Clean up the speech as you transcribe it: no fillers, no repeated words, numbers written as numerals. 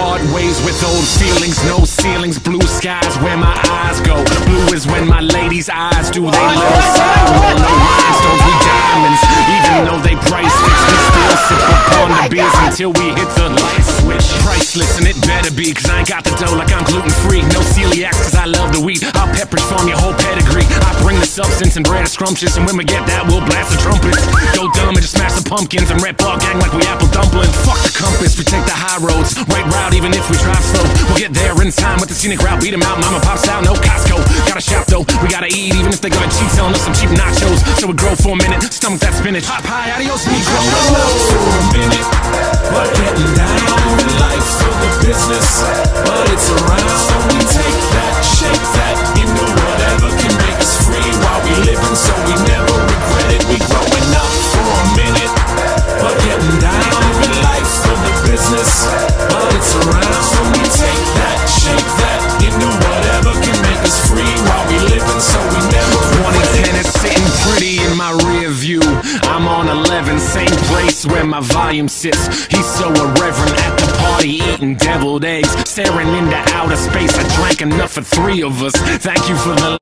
hard ways with old feelings, no ceilings, blue skies where my eyes go. Blue is when my lady's eyes do they low sidewall. No rhinestones, we diamonds, even though they price fixed. We still sip upon the beers until we hit the light switch. Priceless, and it better be, cause I ain't got the dough like I'm gluten-free. No celiac, cause I love the wheat. I'll pepperidge farm your whole pedigree. I bring the substance and bread is scrumptious, and when we get that, we'll blast the trumpets. Go dumb and just smash the pumpkins and rep our gang like we apple dumplings. Fuck the compass, we take the high roads, right route even if we drive slow. We'll get there in time with the scenic route, beat 'em out, mama pops out, no Costco. Gotta shop though, we gotta eat even if they gonna cheat, selling us some cheap nachos. So we grow for a minute, stomach that spinach, hot pie, adios, we grow for a minute, but getting down in life for the business, but it's around, so we take that, shape that into whatever can make us free while we living, so we never regret it. We growing up for a minute, but getting down in life for the business, but it's around, so we take that, shape that into whatever can make us free while we living, so we never regret it. 2010 is sitting pretty in my rear view. I'm on 11, same place where my volume sits. He's so irreverent at the party, eating deviled eggs, staring into outer space. I drank enough for three of us. Thank you for the